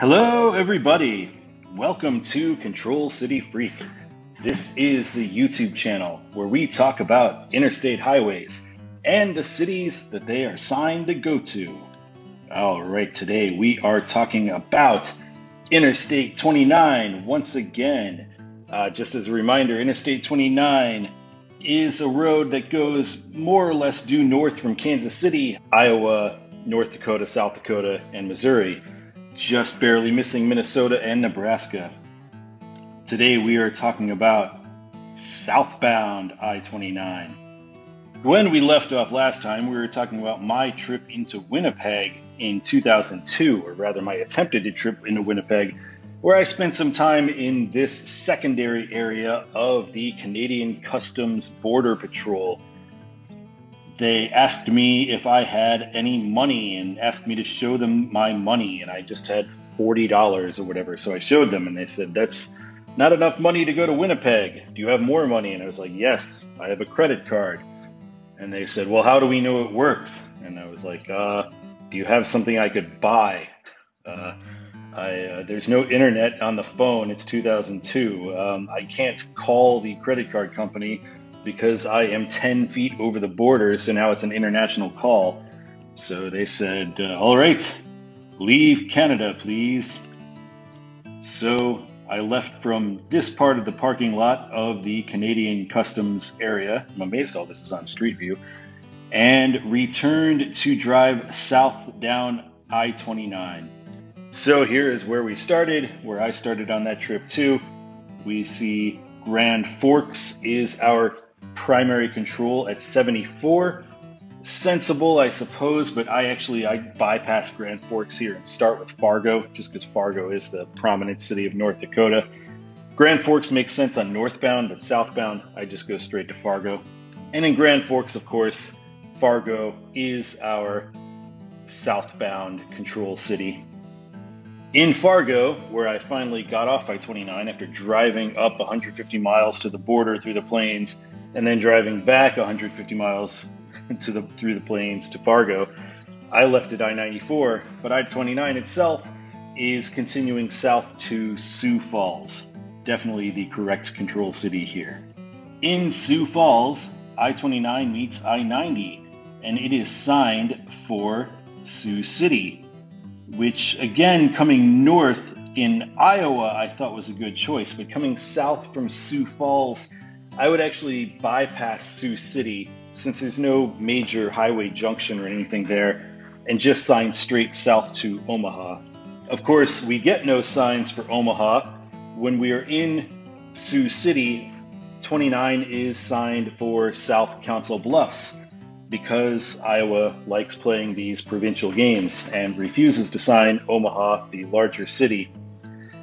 Hello, everybody. Welcome to Control City Freak. This is the YouTube channel where we talk about interstate highways and the cities that they are signed to go to. All right, today we are talking about Interstate 29 once again. Just as a reminder, Interstate 29 is a road that goes more or less due north from Kansas City, Iowa, North Dakota, South Dakota, and Missouri, just barely missing Minnesota and Nebraska. Today we are talking about southbound I-29. When we left off last time, we were talking about my trip into Winnipeg in 2002, or rather my attempted trip into Winnipeg, where I spent some time in this secondary area of the Canadian Customs Border Patrol. They asked me if I had any money and asked me to show them my money, and I just had $40 or whatever. So I showed them and they said, "That's not enough money to go to Winnipeg. Do you have more money?" And I was like, "Yes, I have a credit card." And they said, "Well, how do we know it works?" And I was like, "Do you have something I could buy? There's no internet on the phone. It's 2002. I can't call the credit card company because I am 10 feet over the border, so now it's an international call." So they said, "All right, leave Canada, please." So I left from this part of the parking lot of the Canadian Customs area. I'm amazed all this is on Street View. And returned to drive south down I-29. So here is where we started, where I started on that trip too. We see Grand Forks is our primary control at 74. Sensible, I suppose, but I bypass Grand Forks here and start with Fargo, just because Fargo is the prominent city of North Dakota. Grand Forks makes sense on northbound, but southbound, I just go straight to Fargo. And in Grand Forks, of course, Fargo is our southbound control city. In Fargo, where I finally got off I-29 after driving up 150 miles to the border through the plains and then driving back 150 miles through the plains to Fargo, I left at I-94, but I-29 itself is continuing south to Sioux Falls. Definitely the correct control city here. In Sioux Falls, I-29 meets I-90, and it is signed for Sioux City, which again, coming north in Iowa, I thought was a good choice, but coming south from Sioux Falls, I would actually bypass Sioux City since there's no major highway junction or anything there, and just sign straight south to Omaha. Of course, we get no signs for Omaha. When we are in Sioux City, 29 is signed for South Council Bluffs, because Iowa likes playing these provincial games and refuses to sign Omaha, the larger city.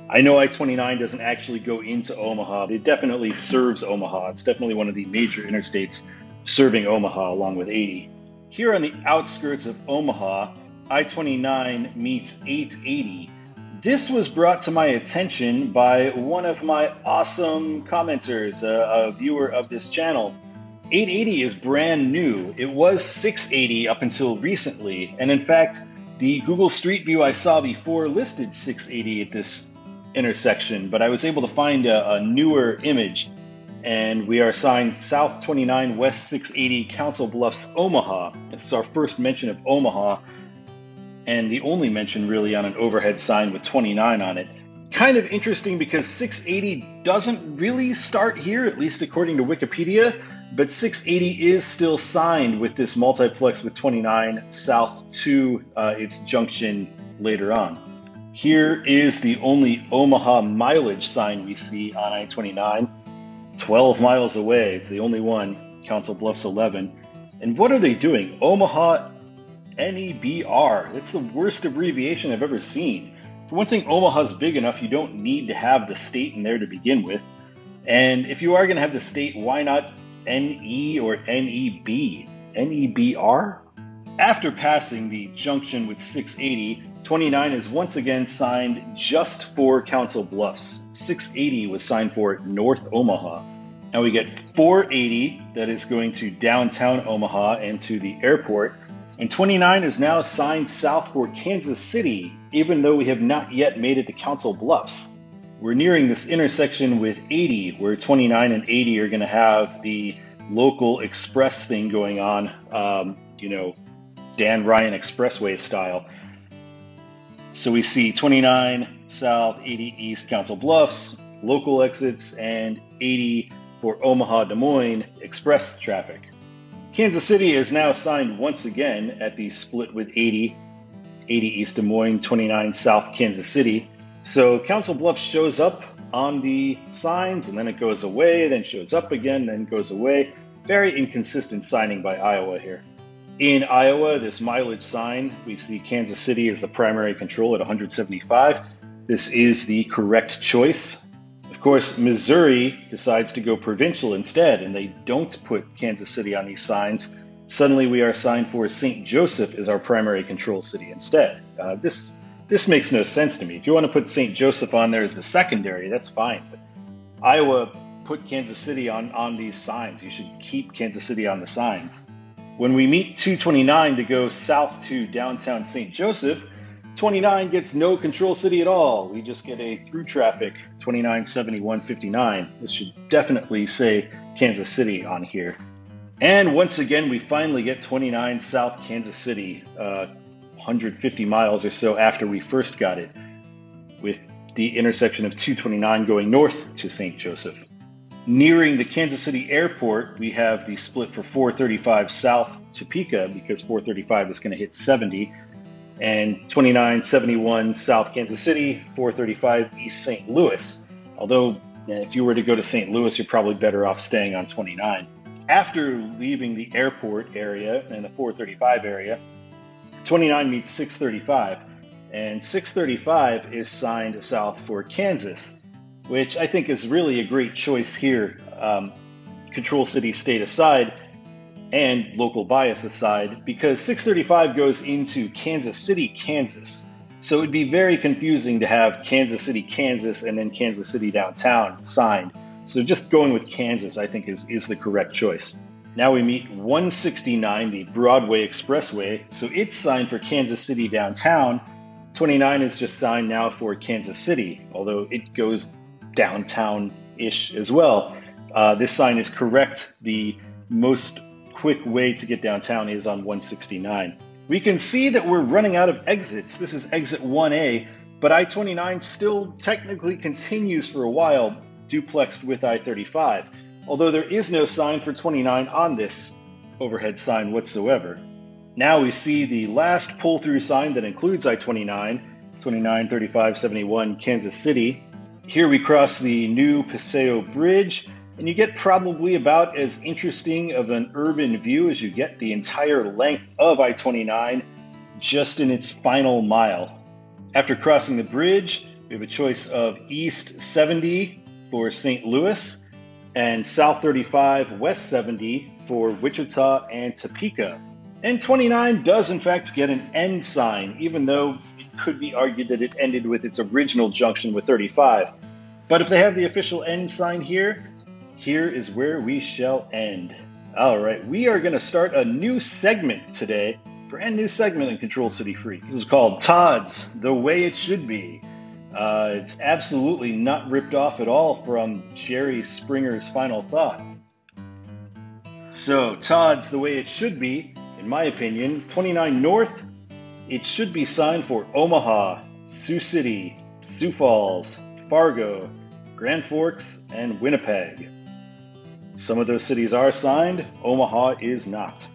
I know I-29 doesn't actually go into Omaha, but it definitely serves Omaha. It's definitely one of the major interstates serving Omaha along with 80. Here on the outskirts of Omaha, I-29 meets 880. This was brought to my attention by one of my awesome commenters, a viewer of this channel. 880 is brand new. It was 680 up until recently, and in fact, the Google Street View I saw before listed 680 at this intersection, but I was able to find a newer image, and we are signed South 29 West 680 Council Bluffs, Omaha. This is our first mention of Omaha, and the only mention really on an overhead sign with 29 on it. Kind of interesting because 680 doesn't really start here, at least according to Wikipedia, but 680 is still signed with this multiplex with 29 south to its junction later on. Here is the only Omaha mileage sign we see on I-29, 12 miles away. It's the only one, Council Bluffs 11. And what are they doing? Omaha NEBR. That's the worst abbreviation I've ever seen. For one thing, Omaha's big enough, you don't need to have the state in there to begin with. And if you are going to have the state, why not NE or NEB, NEBR? After passing the junction with 680, 29 is once again signed just for Council Bluffs. 680 was signed for North Omaha. Now we get 480 that is going to downtown Omaha and to the airport. And 29 is now assigned south for Kansas City, even though we have not yet made it to Council Bluffs. We're nearing this intersection with 80, where 29 and 80 are going to have the local express thing going on, Dan Ryan Expressway style. So we see 29 south, 80 east, Council Bluffs, local exits, and 80 for Omaha, Des Moines, express traffic. Kansas City is now assigned once again at the split with 80 east Des Moines, 29 south, Kansas City. So Council Bluffs shows up on the signs, and then it goes away, then shows up again, then goes away. Very inconsistent signing by Iowa here. In Iowa, this mileage sign, we see Kansas City as the primary control at 175. This is the correct choice. Of course, Missouri decides to go provincial instead, and they don't put Kansas City on these signs. Suddenly, we are signed for St. Joseph as our primary control city instead. This makes no sense to me. If you want to put St. Joseph on there as the secondary, that's fine. But Iowa put Kansas City on these signs. You should keep Kansas City on the signs. When we meet 229 to go south to downtown St. Joseph, 29 gets no control city at all. We just get a through traffic 297159. This should definitely say Kansas City on here. And once again, we finally get 29 south Kansas City, 150 miles or so after we first got it, with the intersection of 229 going north to St. Joseph. Nearing the Kansas City airport, we have the split for 435 south Topeka, because 435 is going to hit 70, and 2971 south Kansas City, 435 east St. Louis. Although, if you were to go to St. Louis, you're probably better off staying on 29. After leaving the airport area and the 435 area, 29 meets 635, and 635 is signed south for Kansas, which I think is really a great choice here, control city state aside and local bias aside, because 635 goes into Kansas City, Kansas. So it'd be very confusing to have Kansas City, Kansas, and then Kansas City downtown signed. So just going with Kansas, I think, is the correct choice. Now we meet 169, the Broadway Expressway. So it's signed for Kansas City downtown. 29 is just signed now for Kansas City, although it goes downtown-ish as well. This sign is correct. The most quick way to get downtown is on 169. We can see that we're running out of exits. This is exit 1A, but I-29 still technically continues for a while, duplexed with I-35, although there is no sign for 29 on this overhead sign whatsoever. Now we see the last pull-through sign that includes I-29, 29, 35, 71, Kansas City. Here we cross the new Paseo Bridge, and you get probably about as interesting of an urban view as you get the entire length of I-29 just in its final mile. After crossing the bridge, we have a choice of East 70 for St. Louis and South 35, West 70 for Wichita and Topeka. And 29 does in fact get an end sign, even though it could be argued that it ended with its original junction with 35. But if they have the official end sign here, here is where we shall end. All right, we are gonna start a new segment today, brand new segment in Control City Freak. This is called Todd's The Way It Should Be. It's absolutely not ripped off at all from Jerry Springer's Final Thought. So Todd's The Way It Should Be. In my opinion, 29 north, it should be signed for Omaha, Sioux City, Sioux Falls, Fargo, Grand Forks, and Winnipeg. Some of those cities are signed, Omaha is not.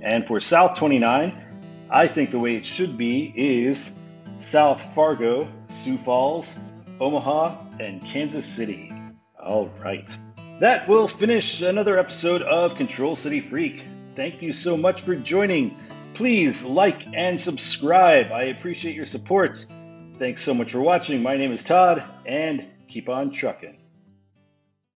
And for South 29, I think the way it should be is South Fargo, Sioux Falls, Omaha, and Kansas City. All right. That will finish another episode of Control City Freak. Thank you so much for joining. Please like and subscribe. I appreciate your support. Thanks so much for watching. My name is Todd, and keep on trucking.